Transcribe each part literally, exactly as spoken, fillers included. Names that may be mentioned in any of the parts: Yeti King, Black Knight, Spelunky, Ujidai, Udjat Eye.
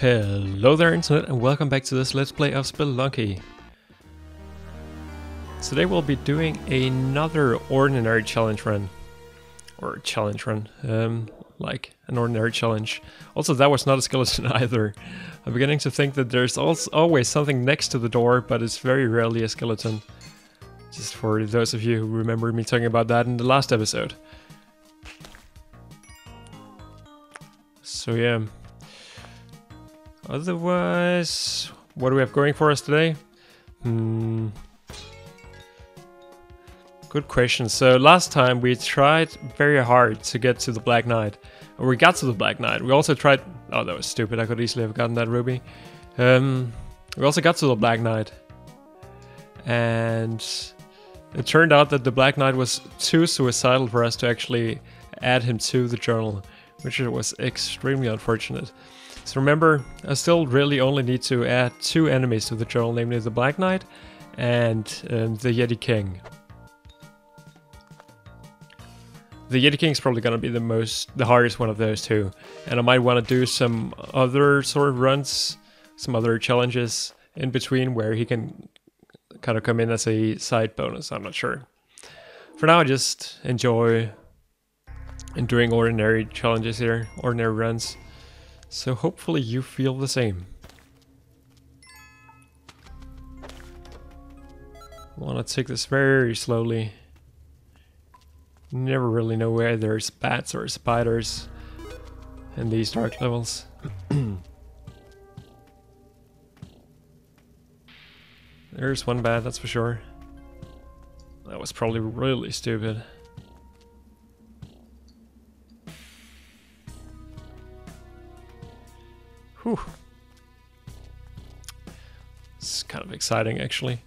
Hello there internet, and welcome back to this let's play of Spelunky. Today we'll be doing another ordinary challenge run. Or challenge run, um, like an ordinary challenge. Also, that was not a skeleton either. I'm beginning to think that there's also always something next to the door, but it's very rarely a skeleton. Just for those of you who remember me talking about that in the last episode. So yeah. Otherwise, what do we have going for us today? Hmm. Good question. So last time we tried very hard to get to the Black Knight. Or we got to the Black Knight. We also tried... Oh, that was stupid. I could easily have gotten that ruby. Um, we also got to the Black Knight. And it turned out that the Black Knight was too suicidal for us to actually add him to the journal, which was extremely unfortunate. So remember, I still really only need to add two enemies to the journal, namely the Black Knight and um, the Yeti King. The Yeti King is probably going to be the most, the hardest one of those two, and I might want to do some other sort of runs, some other challenges in between where he can kind of come in as a side bonus. I'm not sure. For now, I just enjoy and doing ordinary challenges here, ordinary runs. So hopefully you feel the same. I want to take this very slowly. Never really know where there's bats or spiders in these dark levels. There's one bat, that's for sure. That was probably really stupid. Whew. It's kind of exciting actually.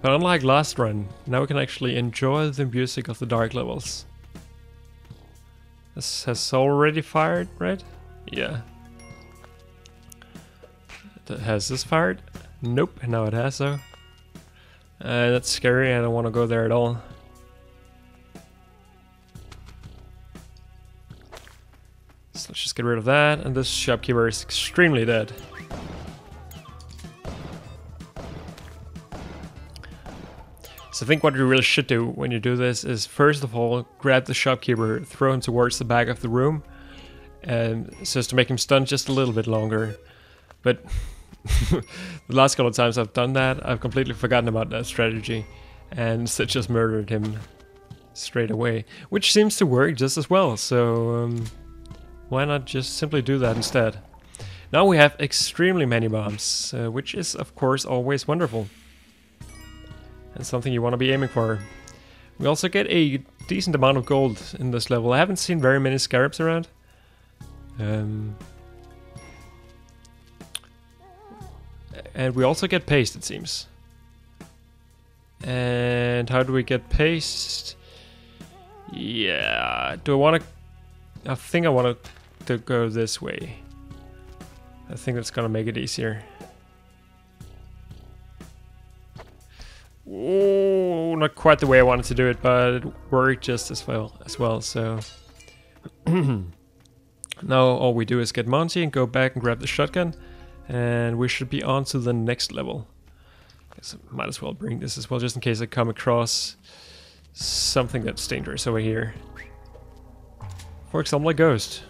But unlike last run, now we can actually enjoy the music of the dark levels. This has already fired, right? Yeah. That has this fired? Nope, now it has though. Uh, that's scary, I don't want to go there at all. Let's just get rid of that, and this shopkeeper is extremely dead. So I think what you really should do when you do this is, first of all, grab the shopkeeper, throw him towards the back of the room, and so as to make him stun just a little bit longer. But the last couple of times I've done that, I've completely forgotten about that strategy, and so just murdered him straight away, which seems to work just as well, so... Um, why not just simply do that instead? Now we have extremely many bombs, uh, which is of course always wonderful. And something you want to be aiming for. We also get a decent amount of gold in this level. I haven't seen very many scarabs around. Um, and we also get paste, it seems. And how do we get paste? Yeah, do I want to... I think I want to... to go this way. I think that's gonna make it easier. Oh, not quite the way I wanted to do it, but it worked just as well as well, so now all we do is get Monty and go back and grab the shotgun, and we should be on to the next level. Guess I might as well bring this as well, just in case I come across something that's dangerous over here. For example, a ghost.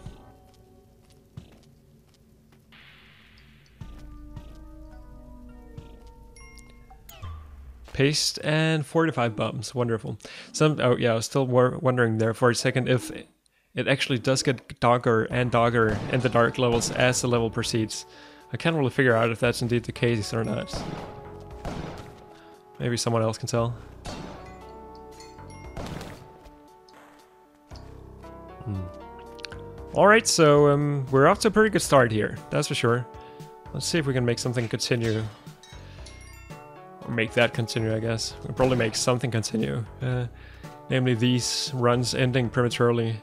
Paste and forty-five bombs, wonderful. Some, oh yeah, I was still wondering there for a second if it actually does get darker and darker in the dark levels as the level proceeds. I can't really figure out if that's indeed the case or not. Maybe someone else can tell. Hmm. Alright, so um, we're off to a pretty good start here, that's for sure. Let's see if we can make something continue. Make that continue, I guess. We'll probably make something continue. Uh, namely these runs ending prematurely.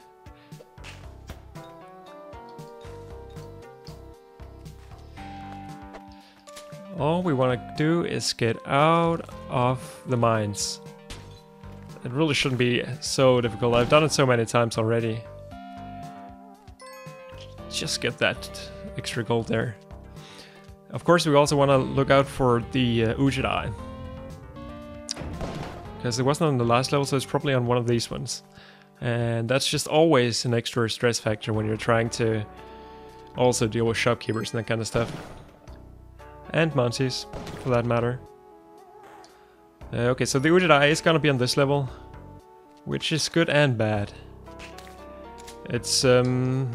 All we want to do is get out of the mines. It really shouldn't be so difficult. I've done it so many times already. just get that extra gold there. Of course, we also want to look out for the uh, Ujidai, because it wasn't on the last level, so it's probably on one of these ones. And that's just always an extra stress factor when you're trying to also deal with shopkeepers and that kind of stuff. And Monties, for that matter. Uh, okay, so the Ujidai is gonna be on this level, which is good and bad. It's, um...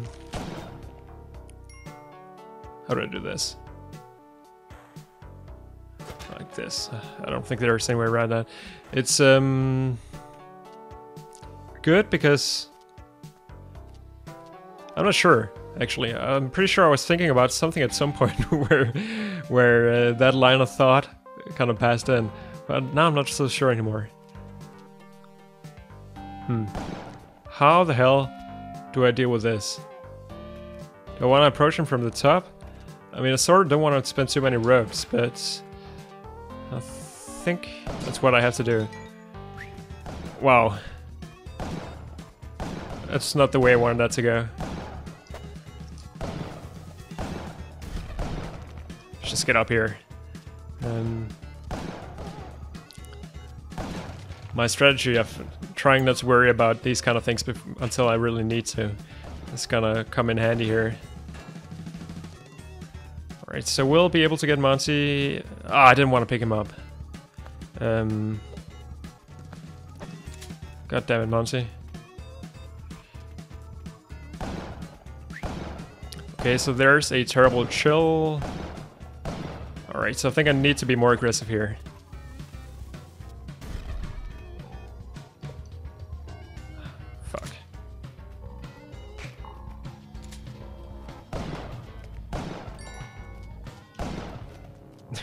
how do I do this? Like this. I don't think there's any way around that. It's, um... good, because... I'm not sure, actually. I'm pretty sure I was thinking about something at some point where where uh, that line of thought kind of passed in. But now I'm not so sure anymore. Hmm. How the hell do I deal with this? Do I want to approach him from the top? I mean, I sort of don't want to spend too many ropes, but... I think that's what I have to do. Wow. That's not the way I wanted that to go. Let's just get up here. Um, my strategy of trying not to worry about these kind of things until I really need to is gonna come in handy here. Alright, so we'll be able to get Monty. Ah, I didn't want to pick him up. Um, God damn it, Monty. Okay, so there's a terrible chill. Alright, so I think I need to be more aggressive here. Fuck.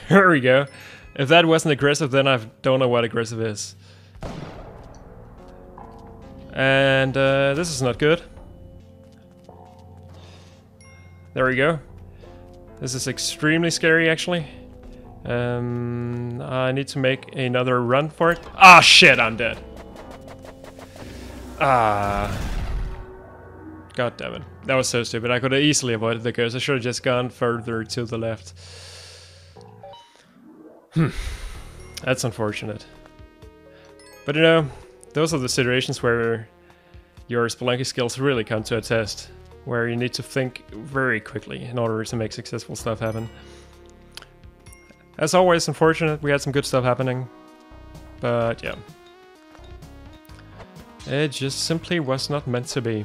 There we go. If that wasn't aggressive, then I don't know what aggressive is. And uh, this is not good. There we go. This is extremely scary, actually. Um, I need to make another run for it. Ah, shit, I'm dead. Ah. God damn it. That was so stupid. I could have easily avoided the curse. I should have just gone further to the left. Hmm. That's unfortunate. But you know, those are the situations where your Spelunky skills really come to a test, where you need to think very quickly in order to make successful stuff happen. As always, unfortunate, we had some good stuff happening, but yeah. It just simply was not meant to be.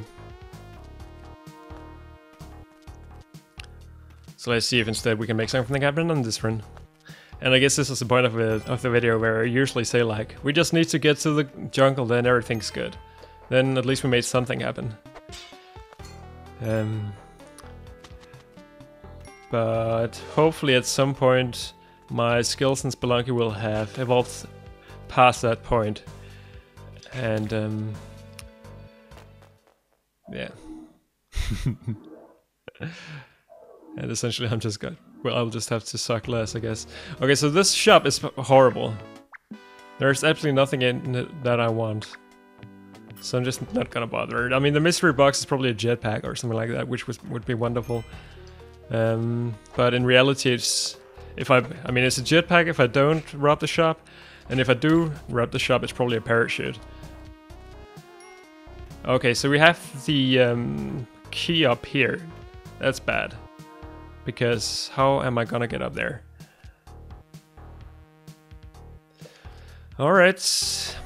So let's see if instead we can make something happen on this run. And I guess this is the point of, it, of the video where I usually say, like, we just need to get to the jungle, then everything's good. Then at least we made something happen. Um, but hopefully at some point my skills in Spelunky will have evolved past that point. And um, yeah. And essentially I'm just got, well, I'll just have to suck less, I guess. Okay, so this shop is horrible. There's absolutely nothing in it that I want. So I'm just not gonna bother. I mean, the mystery box is probably a jetpack or something like that, which was, would be wonderful. Um, but in reality, it's... if I... I mean, it's a jetpack if I don't rob the shop. And if I do rob the shop, it's probably a parachute. Okay, so we have the um, key up here. That's bad. Because how am I gonna get up there? Alright.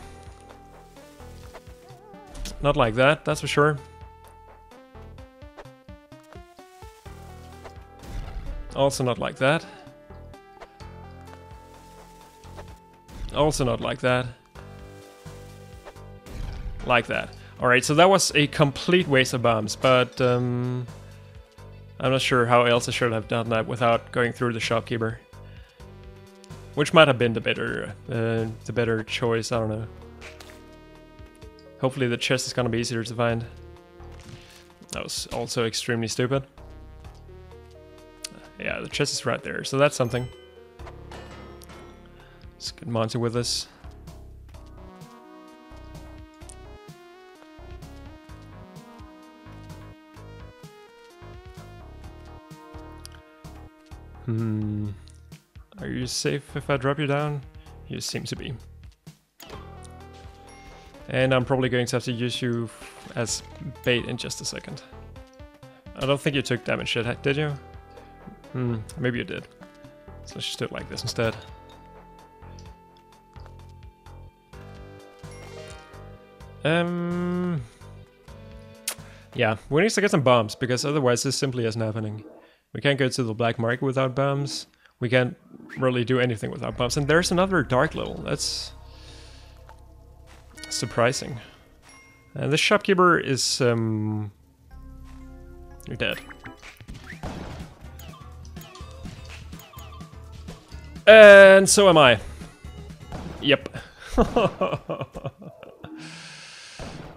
Not like that, that's for sure. Also not like that. Also not like that. Like that. Alright, so that was a complete waste of bombs, but um, I'm not sure how else I should have done that without going through the shopkeeper. Which might have been the better, uh, the better choice, I don't know. Hopefully the chest is gonna be easier to find. That was also extremely stupid. Yeah, the chest is right there, so that's something. Let's get Monty with us. Hmm. Are you safe if I drop you down? You seem to be. And I'm probably going to have to use you as bait in just a second. I don't think you took damage yet, did you? Hmm, maybe you did. So she stood like this instead. Um. Yeah, we need to get some bombs, because otherwise this simply isn't happening. We can't go to the black market without bombs. We can't really do anything without bombs. And there's another dark level. That's surprising. And the shopkeeper is um you're dead. And so am I. Yep.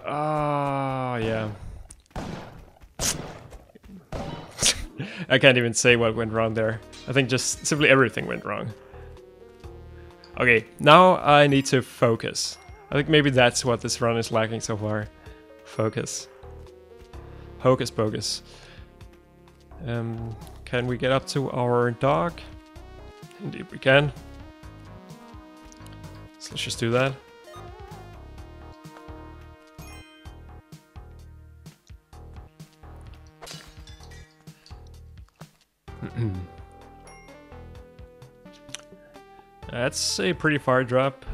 Ah, uh, yeah. I can't even say what went wrong there. I think just simply everything went wrong. Okay, now I need to focus. I think maybe that's what this run is lacking so far. Focus. Hocus pocus. Um, can we get up to our dog? Indeed we can. So let's just do that. That's a pretty far drop.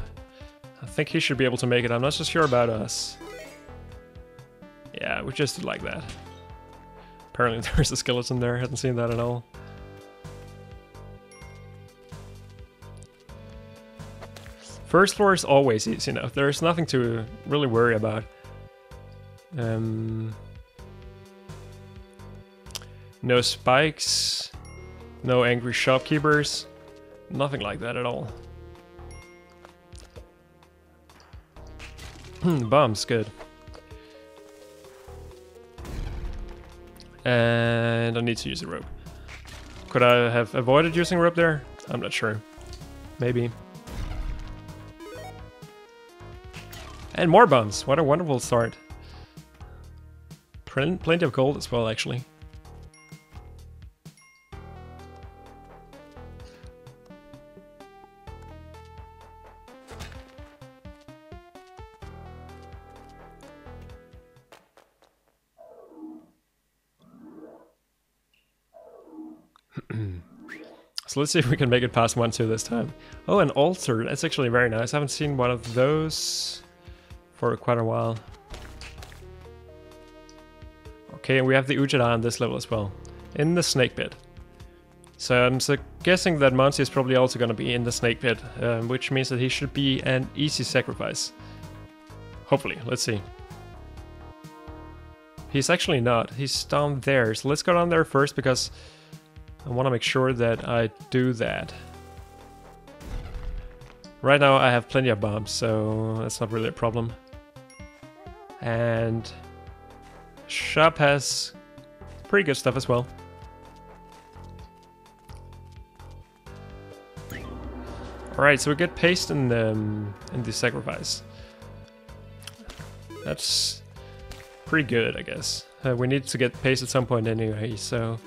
I think he should be able to make it. I'm not so sure about us. Yeah, we just did like that. Apparently there's a skeleton there. I hadn't seen that at all. First floor is always easy enough. There's nothing to really worry about. Um, no spikes. No angry shopkeepers. Nothing like that at all. Bombs, good. And I need to use a rope. Could I have avoided using rope there? I'm not sure. Maybe. And more bombs! What a wonderful start. Pl- plenty of gold as well, actually. So let's see if we can make it past one two this time. Oh, an altar. That's actually very nice. I haven't seen one of those for quite a while. Okay, and we have the Ujidai on this level as well. In the snake pit. So I'm so guessing that Monty is probably also going to be in the snake pit. Um, which means that he should be an easy sacrifice. Hopefully. Let's see. He's actually not. He's down there. So let's go down there first because I want to make sure that I do that. Right now I have plenty of bombs, so that's not really a problem. And shop has pretty good stuff as well. Alright, so we get paste in the, in the sacrifice. That's pretty good, I guess. Uh, we need to get paste at some point anyway, so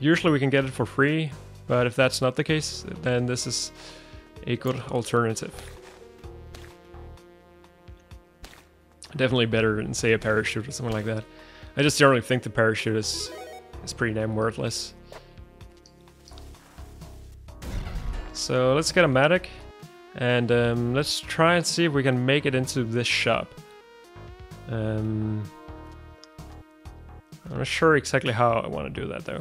usually we can get it for free, but if that's not the case, then this is a good alternative. Definitely better than, say, a parachute or something like that. I just generally think the parachute is, is pretty damn worthless. So let's get a medic, and um, let's try and see if we can make it into this shop. Um, I'm not sure exactly how I want to do that, though.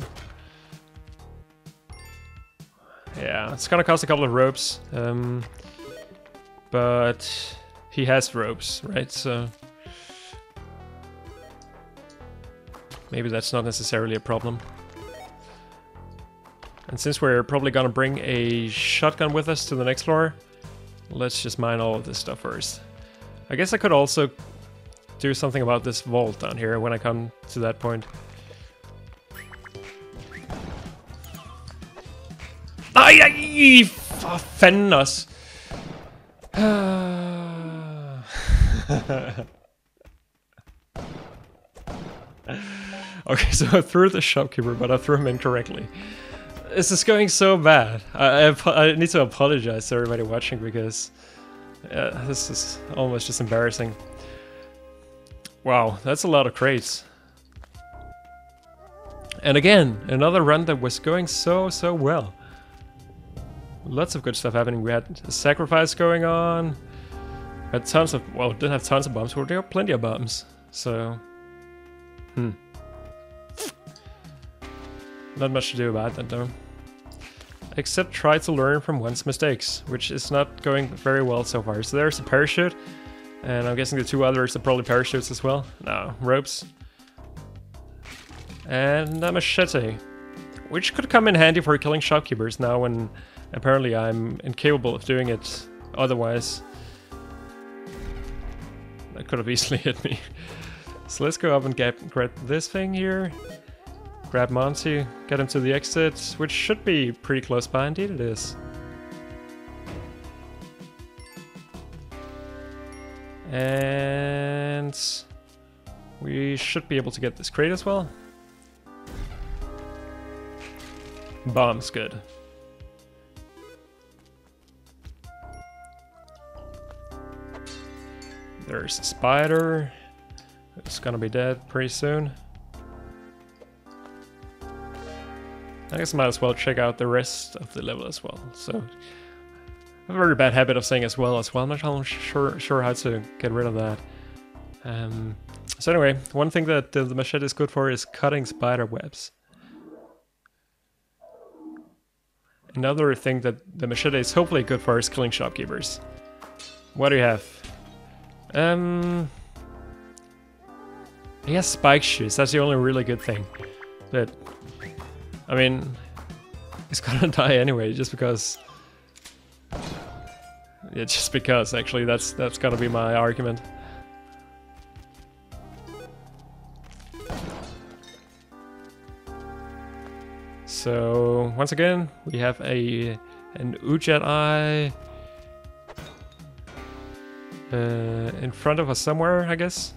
Yeah, it's gonna cost a couple of ropes, um, but he has ropes, right? So maybe that's not necessarily a problem. And since we're probably gonna bring a shotgun with us to the next floor, let's just mine all of this stuff first. I guess I could also do something about this vault down here when I come to that point. Ay, offend us. Okay, so I threw the shopkeeper, but I threw him incorrectly. This is going so bad. I, I, I need to apologize to everybody watching because uh, this is almost just embarrassing. Wow, that's a lot of crates. And again, another run that was going so, so well. Lots of good stuff happening. We had a sacrifice going on. We had tons of, well, didn't have tons of bombs, but there were plenty of bombs. So, hmm. Not much to do about that though. Except try to learn from one's mistakes, which is not going very well so far. So there's a parachute, and I'm guessing the two others are probably parachutes as well. No, ropes. And a machete, which could come in handy for killing shopkeepers now when apparently I'm incapable of doing it otherwise. That could have easily hit me. So let's go up and get, grab this thing here. Grab Monty, get him to the exit, which should be pretty close by. Indeed it is. And we should be able to get this crate as well. Bomb's good. There's a spider. It's gonna be dead pretty soon. I guess I might as well check out the rest of the level as well. So, I have a very bad habit of saying as well as well. I'm not sure, sure how to get rid of that. Um, so anyway, one thing that the machete is good for is cutting spider webs. Another thing that the machete is hopefully good for is killing shopkeepers. What do you have? Um, I guess spike shoes. That's the only really good thing. That. I mean, he's gonna die anyway, just because. Yeah, just because. Actually, that's that's gonna be my argument. So once again, we have a an Udjat Eye uh, in front of us somewhere, I guess.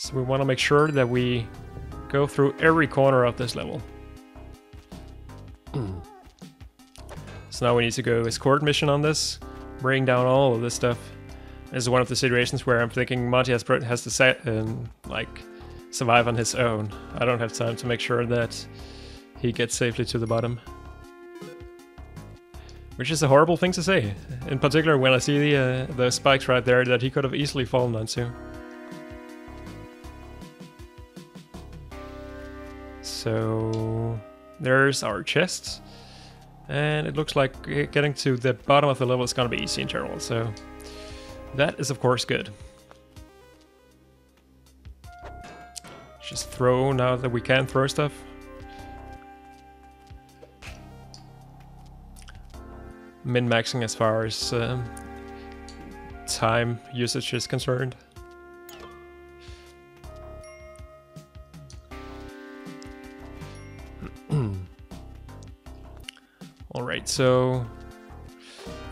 So we want to make sure that we go through every corner of this level. So now we need to go escort mission on this, bring down all of this stuff. This is one of the situations where I'm thinking Monty has, has to set and like survive on his own. I don't have time to make sure that he gets safely to the bottom, which is a horrible thing to say. In particular, when I see the uh, those spikes right there that he could have easily fallen onto. So there's our chest, and it looks like getting to the bottom of the level is going to be easy in general, so that is of course good. Just throw now that we can throw stuff. Min-maxing as far as um, time usage is concerned. Alright, so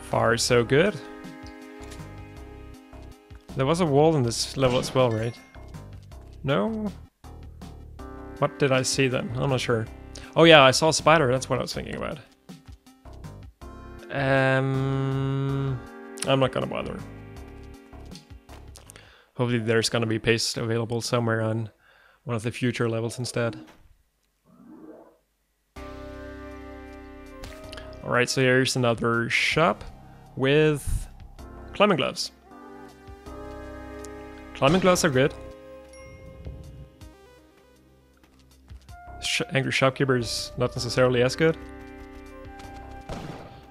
far so good. There was a wall in this level as well, right? No? What did I see then? I'm not sure. Oh yeah, I saw a spider, that's what I was thinking about. Um, I'm not gonna bother. Hopefully there's gonna be paste available somewhere on one of the future levels instead. Alright, so here's another shop with climbing gloves. Climbing gloves are good. Sh angry shopkeeper is not necessarily as good.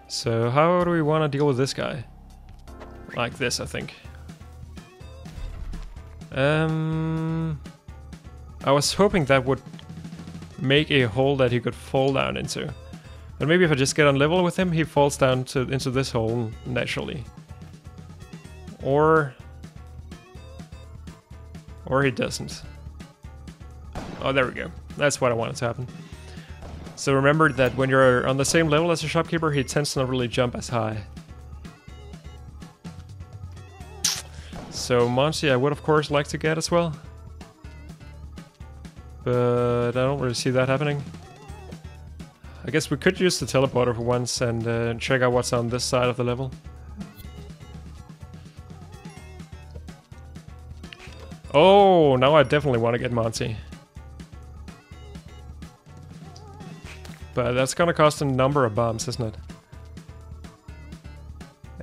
So how do we want to deal with this guy? Like this, I think. Um, I was hoping that would make a hole that he could fall down into. But maybe if I just get on level with him, he falls down to, into this hole naturally. Or... Or he doesn't. Oh, there we go. That's what I wanted to happen. So remember that when you're on the same level as a shopkeeper, he tends to not really jump as high. So Monty, I would of course like to get as well. But I don't really see that happening. I guess we could use the teleporter for once and uh, check out what's on this side of the level. Oh, now I definitely want to get Monty. But that's gonna cost a number of bombs, isn't it?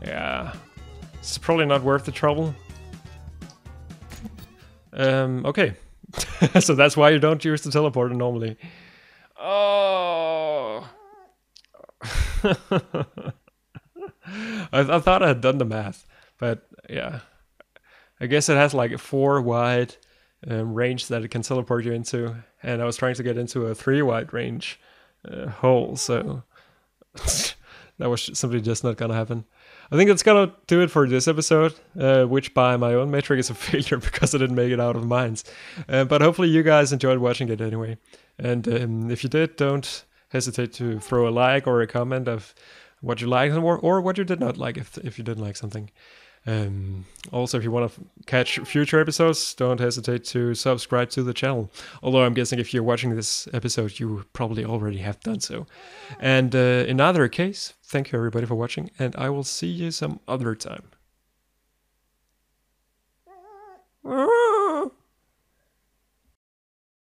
Yeah. It's probably not worth the trouble. Um, okay. So that's why you don't use the teleporter normally. Oh. I, th I thought I had done the math, but yeah. I guess it has like a four wide um, range that it can teleport you into, and I was trying to get into a three wide range uh, hole, so that was simply just not gonna happen. I think that's gonna do it for this episode, uh, which by my own metric is a failure because I didn't make it out of mines. Uh, but hopefully you guys enjoyed watching it anyway. And um, if you did, don't hesitate to throw a like or a comment of what you liked or, or what you did not like if, if you didn't like something. Um, also, if you want to catch future episodes, don't hesitate to subscribe to the channel. Although I'm guessing if you're watching this episode, you probably already have done so. And uh, in either case, thank you everybody for watching, and I will see you some other time.